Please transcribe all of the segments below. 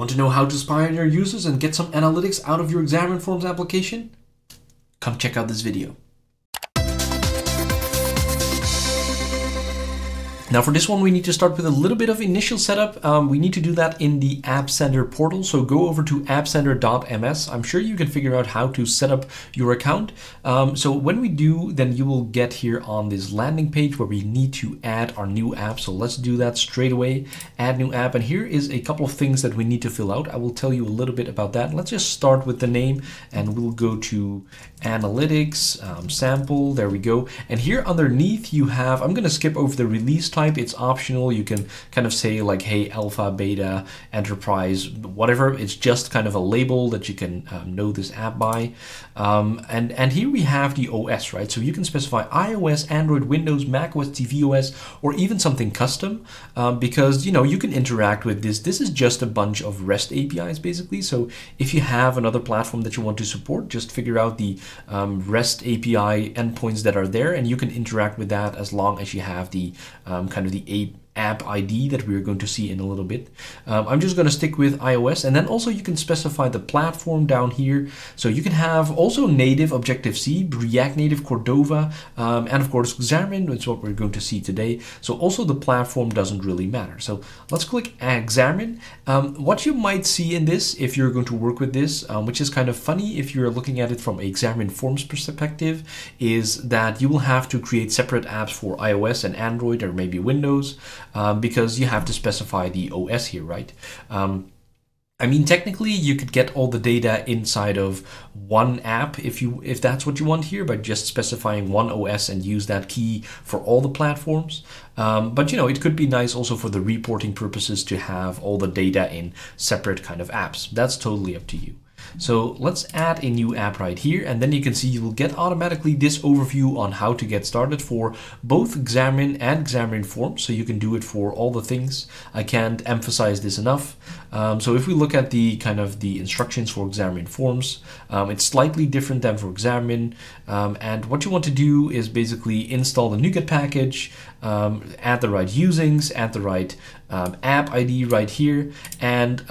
Want to know how to inspire your users and get some analytics out of your Xamarin.Forms application? Come check out this video. Now for this one, we need to start with a little bit of initial setup. We need to do that in the App Center portal. So go over to appcenter.ms. I'm sure you can figure out how to set up your account. So when we do, then you will get here on this landing page where we need to add our new app. So let's do that straight away, add new app. And here is a couple of things that we need to fill out. I will tell you a little bit about that. Let's just start with the name and we'll go to analytics, sample, there we go. And here underneath you have, I'm gonna skip over the release time. It's optional. You can kind of say like, hey, alpha, beta, enterprise, whatever. It's just kind of a label that you can know this app by. And here we have the OS, right? So you can specify iOS, Android, Windows, macOS, TV OS, or even something custom because, you know, you can interact with this. This is just a bunch of REST APIs basically. So if you have another platform that you want to support, just figure out the REST API endpoints that are there and you can interact with that as long as you have the kind of the app ID that we're going to see in a little bit. I'm just going to stick with iOS, and then also you can specify the platform down here. So you can have also native Objective-C, React Native, Cordova, and of course Xamarin, which is what we're going to see today. So also the platform doesn't really matter. So let's click Xamarin. What you might see in this, if you're going to work with this, which is kind of funny if you're looking at it from a Xamarin.Forms perspective, is that you will have to create separate apps for iOS and Android or maybe Windows. Because you have to specify the OS here, right? I mean, technically you could get all the data inside of one app if that's what you want here by just specifying one OS and use that key for all the platforms. But you know, it could be nice also for the reporting purposes to have all the data in separate kind of apps. That's totally up to you. So let's add a new app right here, and then you can see you will get automatically this overview on how to get started for both Xamarin and Xamarin.Forms. So you can do it for all the things. I can't emphasize this enough. So if we look at the kind of the instructions for Xamarin.Forms, it's slightly different than for Xamarin. And what you want to do is basically install the NuGet package, add the right usings, add the right app ID right here, and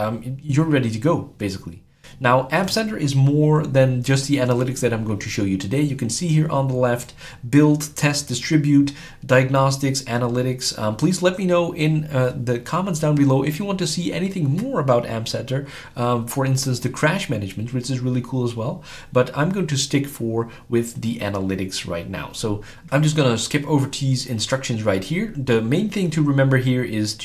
you're ready to go basically. Now, App Center is more than just the analytics that I'm going to show you today. You can see here on the left, build, test, distribute, diagnostics, analytics. Please let me know in the comments down below if you want to see anything more about App Center. For instance, the crash management, which is really cool as well. But I'm going to stick with the analytics right now. So I'm just going to skip over these instructions right here. The main thing to remember here is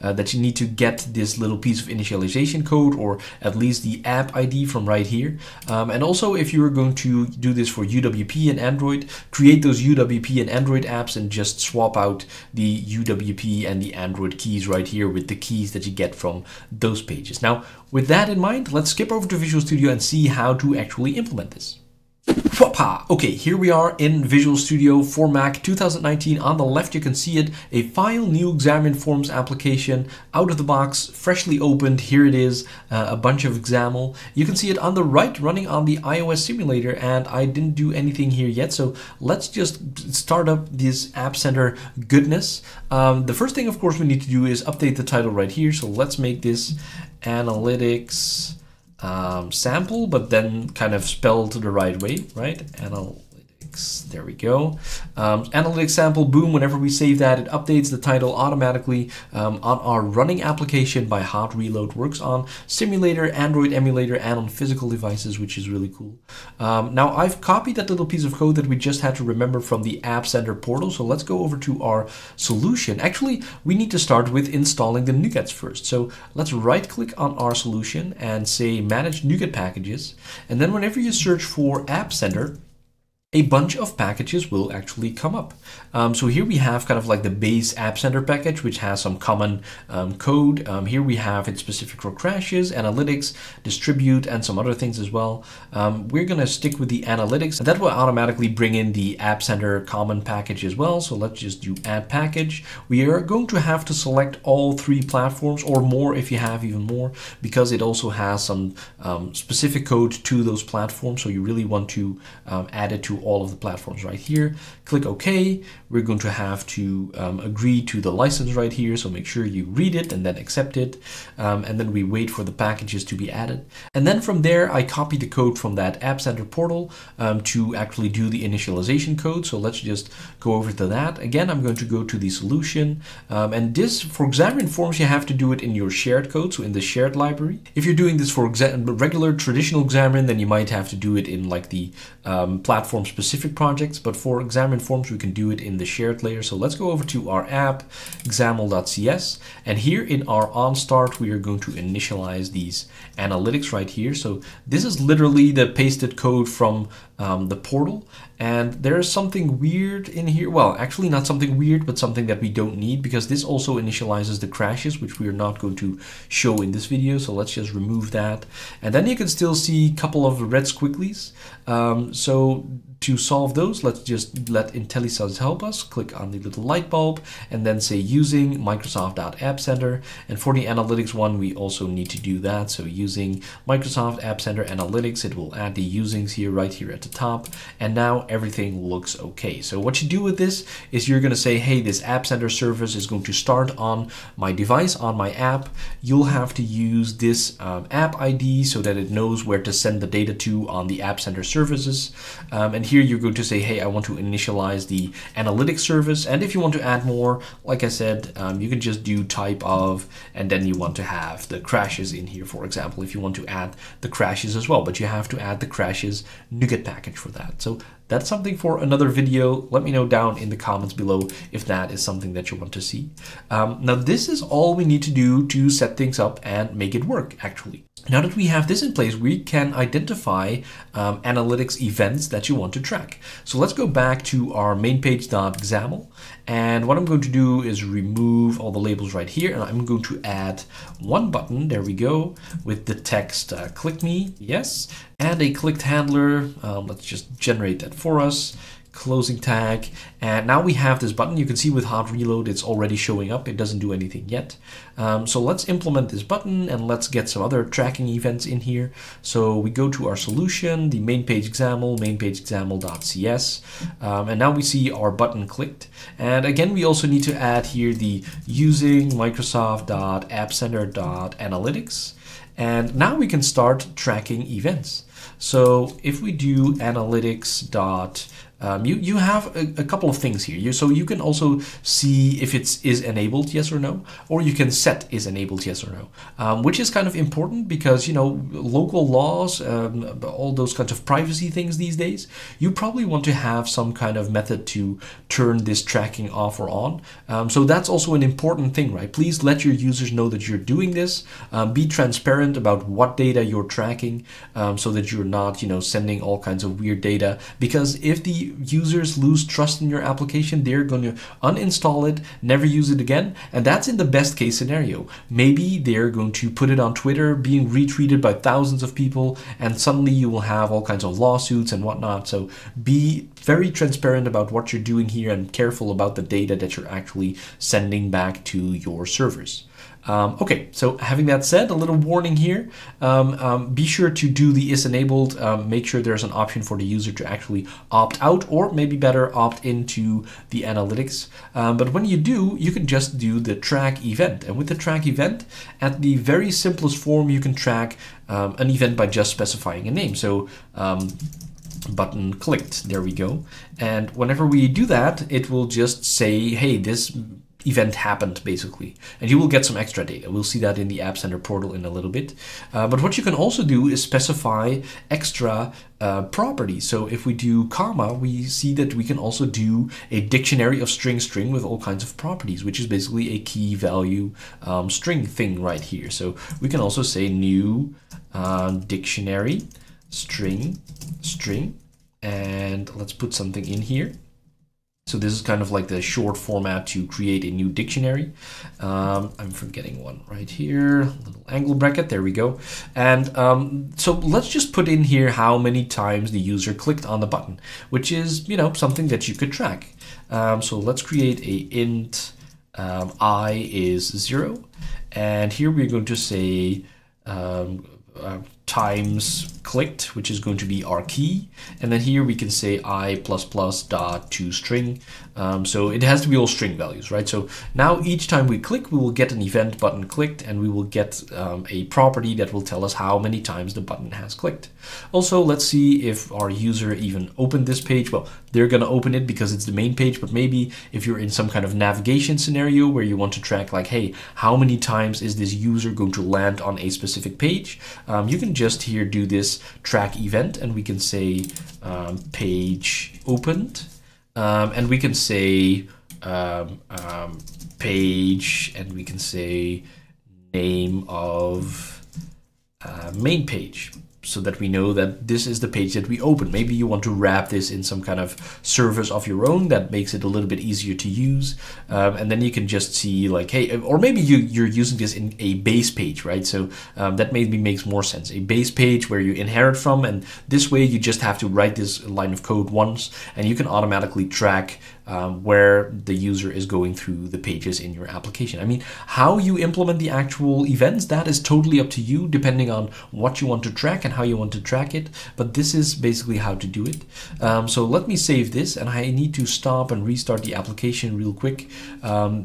that you need to get this little piece of initialization code, or at least the app ID from right here. And also if you're going to do this for UWP and Android, create those UWP and Android apps and just swap out the UWP and the Android keys right here with the keys that you get from those pages. Now, with that in mind, let's skip over to Visual Studio and see how to actually implement this. Okay, here we are in Visual Studio for Mac 2019. On the left, you can see it, a file, new Xamarin.Forms application, out of the box, freshly opened. Here it is, a bunch of XAML. You can see it on the right running on the iOS simulator, and I didn't do anything here yet. So let's just start up this App Center goodness. The first thing, of course, we need to do is update the title right here. So let's make this analytics sample, but then kind of spelled the right way, right? Analytics, there we go. Analytics sample, boom, whenever we save that, it updates the title automatically on our running application by Hot Reload. Works on simulator, Android emulator, and on physical devices, which is really cool. Now I've copied that little piece of code that we just had to remember from the App Center portal. So let's go over to our solution. Actually, we need to start with installing the NuGets first. So let's right click on our solution and say manage NuGet packages. And then whenever you search for App Center, a bunch of packages will actually come up. So here we have kind of like the base App Center package, which has some common code. Here we have it specific for crashes, analytics, distribute, and some other things as well. We're going to stick with the analytics, and that will automatically bring in the App Center common package as well. So let's just do add package. We are going to have to select all three platforms or more if you have even more, because it also has some specific code to those platforms. So you really want to add it to to all of the platforms right here. Click OK. We're going to have to agree to the license right here. So make sure you read it and then accept it. And then we wait for the packages to be added. And then from there, I copy the code from that App Center portal to actually do the initialization code. So let's just go over to that. Again, I'm going to go to the solution. And this, for Xamarin.Forms, you have to do it in your shared code, so in the shared library. If you're doing this for regular traditional Xamarin, then you might have to do it in like the platform specific projects, but for Xamarin.Forms, we can do it in the shared layer. So let's go over to our app, xaml.cs, and here in our onStart, we are going to initialize these analytics right here. So this is literally the pasted code from the portal, and there is something weird in here. Well, actually not something weird, but something that we don't need, because this also initializes the crashes, which we are not going to show in this video. So let's just remove that. And then you can still see a couple of red squigglies. So to solve those, let's just let IntelliSense help us. Click on the little light bulb and then say using Microsoft.AppCenter. And for the analytics one, we also need to do that. So using Microsoft App Center Analytics, it will add the usings here, right here at the top. And now everything looks okay. So what you do with this is you're going to say, hey, this App Center service is going to start on my device, on my app. You'll have to use this app ID so that it knows where to send the data to on the App Center services. And here you're going to say, hey, I want to initialize the analytics service. And if you want to add more, like I said, you can just do type of, and then you want to have the crashes in here, for example, if you want to add the crashes as well, but you have to add the crashes NuGet package for that. So that's something for another video. Let me know down in the comments below if that is something that you want to see. Now this is all we need to do to set things up and make it work actually. Now that we have this in place, we can identify analytics events that you want to track. So let's go back to our mainpage.xaml. And what I'm going to do is remove all the labels right here. And I'm going to add one button, there we go, with the text click me, yes. And a clicked handler, let's just generate that for us. Closing tag, and now we have this button. You can see with Hot Reload, it's already showing up. It doesn't do anything yet. So let's implement this button and let's get some other tracking events in here. So we go to our solution, the main page XAML, mainpage.xaml.cs, and now we see our button clicked. And again, we also need to add here the using Microsoft.appcenter.analytics. And now we can start tracking events. So if we do analytics dot, you have a couple of things here. So you can also see if it is enabled, yes or no, or you can set is enabled, yes or no, which is kind of important because, you know, local laws, all those kinds of privacy things these days, you probably want to have some kind of method to turn this tracking off or on. So that's also an important thing, right? Please let your users know that you're doing this. Be transparent about what data you're tracking so that you're not, you know, sending all kinds of weird data, because if the users lose trust in your application, they're going to uninstall it, never use it again. And that's in the best case scenario. Maybe they're going to put it on Twitter, being retweeted by thousands of people, and suddenly you will have all kinds of lawsuits and whatnot. So be very transparent about what you're doing here and careful about the data that you're actually sending back to your servers. Okay, so having that said, a little warning here, be sure to do the is enabled, make sure there's an option for the user to actually opt out, or maybe better opt into the analytics. But when you do, you can just do the track event, and with the track event, at the very simplest form, you can track an event by just specifying a name. So button clicked, there we go. And whenever we do that, it will just say, hey, this event happened basically, and you will get some extra data. We'll see that in the App Center portal in a little bit. But what you can also do is specify extra properties. So if we do comma, we see that we can also do a dictionary of string with all kinds of properties, which is basically a key value string thing right here. So we can also say new dictionary string, and let's put something in here. So this is kind of like the short format to create a new dictionary. I'm forgetting one right here, little angle bracket, there we go. And so let's just put in here how many times the user clicked on the button, which is, you know, something that you could track. So let's create a int I is 0. And here we're going to say times clicked, which is going to be our key. And then here we can say I plus plus dot to string. So it has to be all string values, right? So now each time we click, we will get an event button clicked, and we will get a property that will tell us how many times the button has clicked. Also, let's see if our user even opened this page. Well, they're going to open it because it's the main page, but maybe if you're in some kind of navigation scenario where you want to track like, hey, how many times is this user going to land on a specific page? You can just here do this track event, and we can say page opened, and we can say page, and we can say name of main page, so that we know that this is the page that we open. Maybe you want to wrap this in some kind of service of your own that makes it a little bit easier to use. And then you can just see like, hey, or maybe you're using this in a base page, right? So that maybe makes more sense. A base page where you inherit from, and this way you just have to write this line of code once, and you can automatically track where the user is going through the pages in your application. I mean, how you implement the actual events, that is totally up to you, depending on what you want to track and how you want to track it. But this is basically how to do it. So let me save this, and I need to stop and restart the application real quick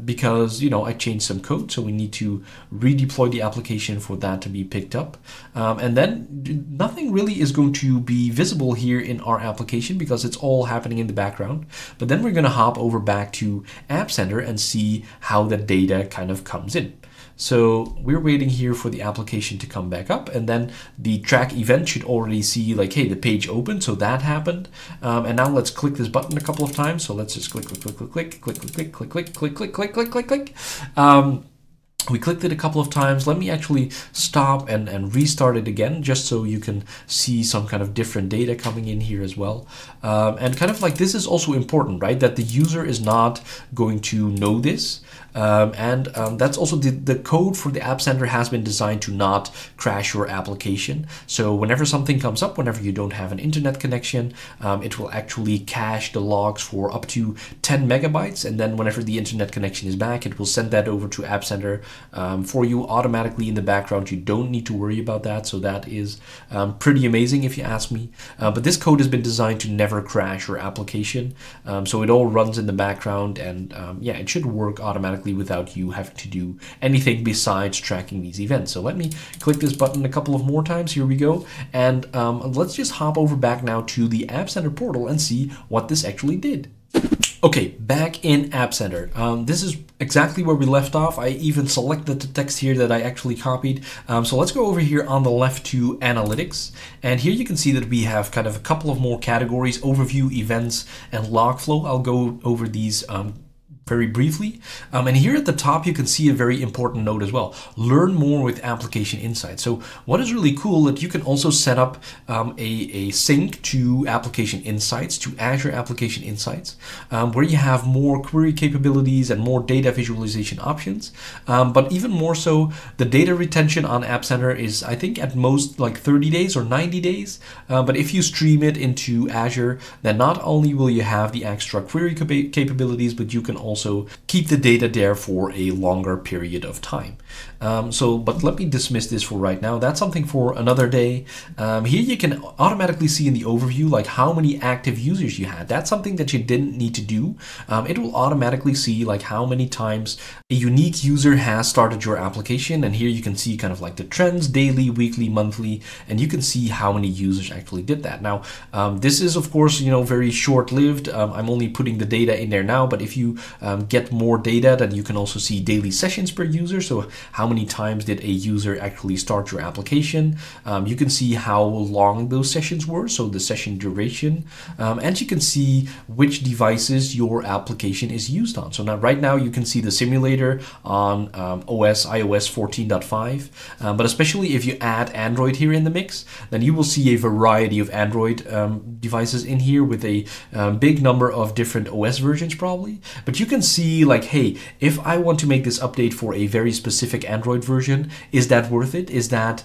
because, you know, I changed some code. So we need to redeploy the application for that to be picked up. And then nothing really is going to be visible here in our application because it's all happening in the background. But then we're going to hop over back to App Center and see how the data kind of comes in. So we're waiting here for the application to come back up, and then the track event should already see like, hey, the page opened. So that happened. And now let's click this button a couple of times. So let's just click, click, click, click, click, click, click, click, click, click, click, click, click, click, click. We clicked it a couple of times. Let me actually stop and restart it again, just so you can see some kind of different data coming in here as well. And kind of like, this is also important, right? That the user is not going to know this. That's also the code for the App Center has been designed to not crash your application. So whenever something comes up, whenever you don't have an internet connection, it will actually cache the logs for up to 10 megabytes. And then whenever the internet connection is back, it will send that over to App Center for you automatically in the background. You don't need to worry about that. So that is pretty amazing if you ask me. But this code has been designed to never crash your application. So it all runs in the background, and yeah, it should work automatically without you having to do anything besides tracking these events. So let me click this button a couple of more times. Here we go. And let's just hop over back now to the App Center portal and see what this actually did. Okay, back in App Center. This is exactly where we left off. I even selected the text here that I actually copied. So let's go over here on the left to Analytics. And here you can see that we have kind of a couple of more categories: Overview, Events, and Logflow. I'll go over these very briefly. And here at the top, you can see a very important note as well. Learn more with Application Insights. So what is really cool that you can also set up a sync to Application Insights, to Azure Application Insights, where you have more query capabilities and more data visualization options. But even more so, the data retention on App Center is, I think, at most like 30 days or 90 days. But if you stream it into Azure, then not only will you have the extra query capabilities, but you can also keep the data there for a longer period of time. But let me dismiss this for right now. That's something for another day. Here you can automatically see in the overview like how many active users you had. That's something that you didn't need to do. It will automatically see like how many times a unique user has started your application. And here you can see kind of like the trends, daily, weekly, monthly, and you can see how many users actually did that. Now, this is of course, you know, very short-lived. I'm only putting the data in there now, but if you get more data, then you can also see daily sessions per user. So how many times did a user actually start your application? You can see how long those sessions were, so the session duration, and you can see which devices your application is used on. So now, right now, you can see the simulator on iOS 14.5, but especially if you add Android here in the mix, then you will see a variety of Android devices in here with a big number of different OS versions probably. But you can see like, hey, if I want to make this update for a very specific Android version, is that worth it? Is that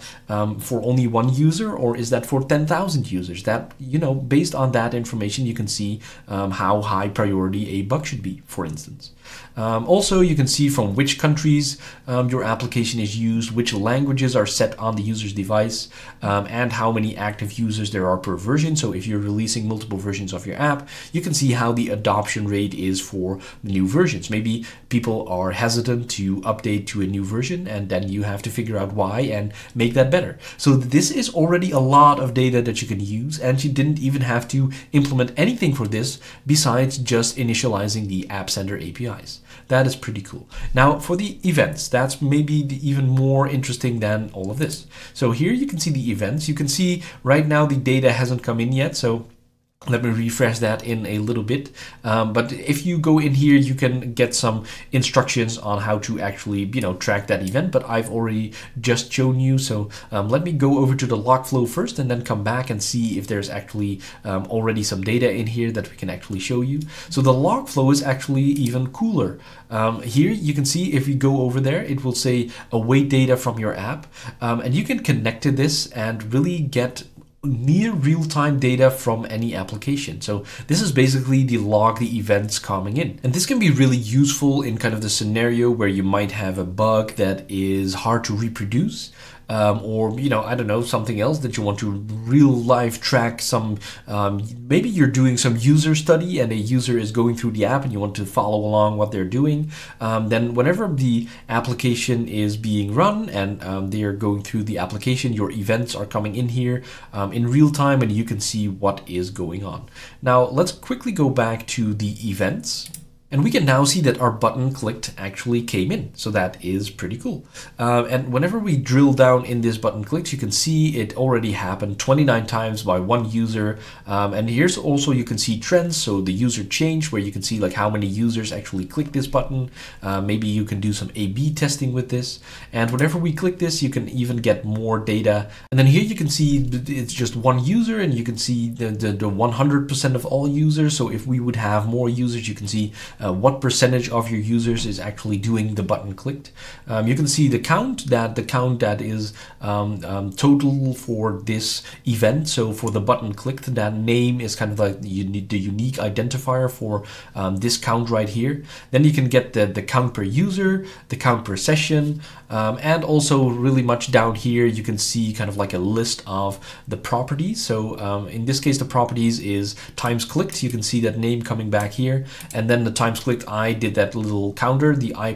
for only one user, or is that for 10,000 users? That, you know, based on that information, you can see how high priority a bug should be, for instance. Also, you can see from which countries your application is used, which languages are set on the user's device, and how many active users there are per version. So if you're releasing multiple versions of your app, you can see how the adoption rate is for the new versions. Maybe people are hesitant to update to a new version, and then you have to figure out why and make that better. So this is already a lot of data that you can use, and you didn't even have to implement anything for this besides just initializing the App Center APIs. That is pretty cool. Now for the events, that's maybe even more interesting than all of this. So here you can see the events. You can see right now the data hasn't come in yet, so let me refresh that in a little bit. But if you go in here, you can get some instructions on how to actually, you know, track that event, but I've already just shown you. So let me go over to the log flow first and then come back and see if there's actually already some data in here that we can actually show you. So the log flow is actually even cooler. Here you can see if you go over there, it will say await data from your app, and you can connect to this and really get near real-time data from any application. So this is basically the log, the events coming in. And this can be really useful in kind of the scenario where you might have a bug that is hard to reproduce. Or, you know, I don't know, something else that you want to real life track some, maybe you're doing some user study and a user is going through the app and you want to follow along what they're doing. Then whenever the application is being run and they are going through the application, your events are coming in here in real time and you can see what is going on. Now let's quickly go back to the events. And we can now see that our button clicked actually came in. So that is pretty cool. And whenever we drill down in this button clicks, you can see it already happened 29 times by one user. And here's also, you can see trends. So the user change, where you can see like how many users actually click this button. Maybe you can do some A/B testing with this. And whenever we click this, you can even get more data. And then here you can see it's just one user and you can see the 100% of all users. So if we would have more users, you can see what percentage of your users is actually doing the button clicked. You can see the count, that the count that is total for this event. So for the button clicked, that name is kind of like the unique identifier for this count right here. Then you can get the count per user, the count per session, and also really much down here you can see kind of like a list of the properties. So in this case the properties is times clicked. You can see that name coming back here, and then the times clicked I did that little counter, the I++.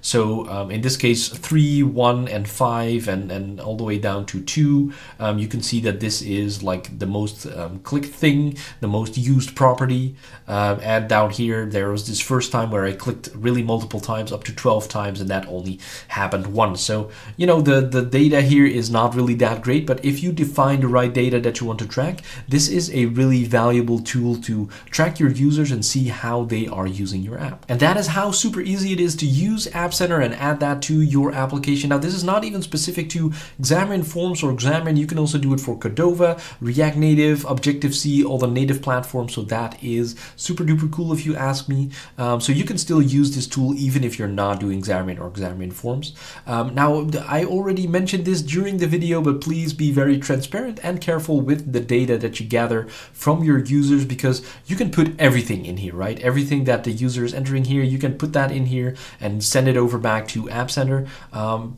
So in this case 3, 1, and 5 and all the way down to 2. You can see that this is like the most clicked thing, the most used property. And down here there was this first time where I clicked really multiple times, up to 12 times, and that only happened once. So you know the data here is not really that great, but if you define the right data that you want to track, this is a really valuable tool to track your users and see how they are using your app. And that is how super easy it is to use App Center and add that to your application. Now, this is not even specific to Xamarin.Forms or Xamarin. You can also do it for Cordova, React Native, Objective-C, all the native platforms. So that is super duper cool if you ask me. So you can still use this tool even if you're not doing Xamarin or Xamarin.Forms. Now, I already mentioned this during the video, but please be very transparent and careful with the data that you gather from your users, because you can put everything in here, right? Everything that the user is entering here, you can put that in here and send it over back to App Center.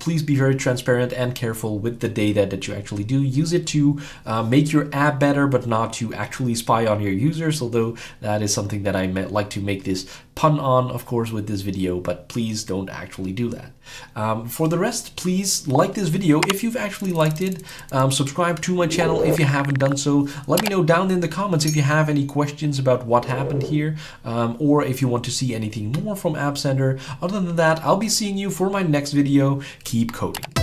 Please be very transparent and careful with the data that you actually do. Use it to make your app better, but not to actually spy on your users, although that is something that I like to make this pun on, of course, with this video, but please don't actually do that. For the rest, please like this video if you've actually liked it. Subscribe to my channel if you haven't done so. Let me know down in the comments if you have any questions about what happened here, or if you want to see anything more from App Center. Other than that, I'll be seeing you for my next video. Keep coding.